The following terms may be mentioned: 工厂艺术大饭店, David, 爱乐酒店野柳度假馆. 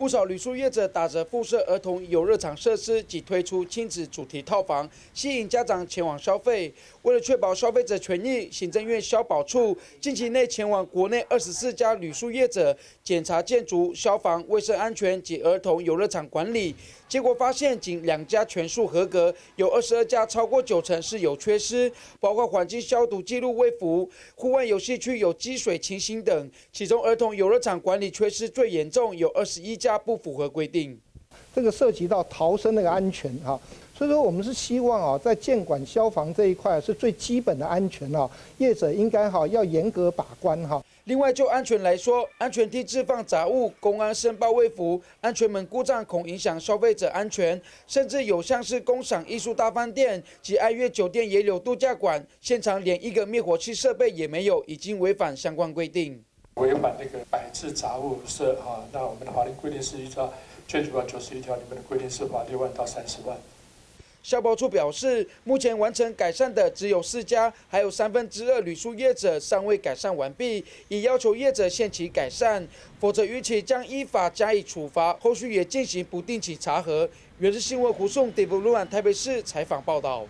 不少旅宿业者打着附设儿童游乐场设施及推出亲子主题套房，吸引家长前往消费。为了确保消费者权益，行政院消保处近期内前往国内24家旅宿业者检查建筑、消防、卫生安全及儿童游乐场管理，结果发现仅2家全数合格，有22家超过90%是有缺失，包括环境消毒记录未符、户外游戏区有积水情形等。其中儿童游乐场管理缺失最严重，有21家不符合规定，这个涉及到逃生那个安全啊，所以说我们是希望啊，在建管消防这一块是最基本的安全啊，业者应该要严格把关哈。另外就安全来说，安全梯置放杂物，公安申报未符，安全门故障恐影响消费者安全，甚至有像是工厂艺术大饭店及爱乐酒店野柳度假馆，现场连一个灭火器设备也没有，已经违反相关规定。 违反那个摆置杂物是啊，那我们的法律规定是依照《建筑法》91条里面的规定是罚6万到30万。消保处表示，目前完成改善的只有4家，还有2/3旅宿业者尚未改善完毕，已要求业者限期改善，否则逾期将依法加以处罚。后续也进行不定期查核。原是新闻胡颂、David 台北市采访报道。